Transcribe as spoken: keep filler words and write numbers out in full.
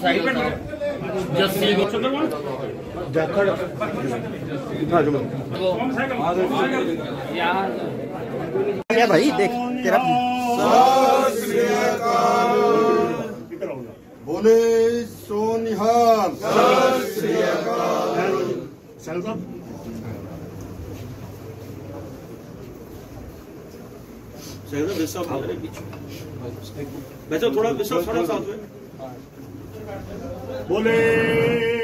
motorcycle. Just see which other one? Jakhar. Yeah, भाई देख तेरा बोले सोनिहाल सत श्री अकाल चल सब सर विश्व हमारे बीच में बैठो थोड़ा विश्व थोड़ा साथ में बोले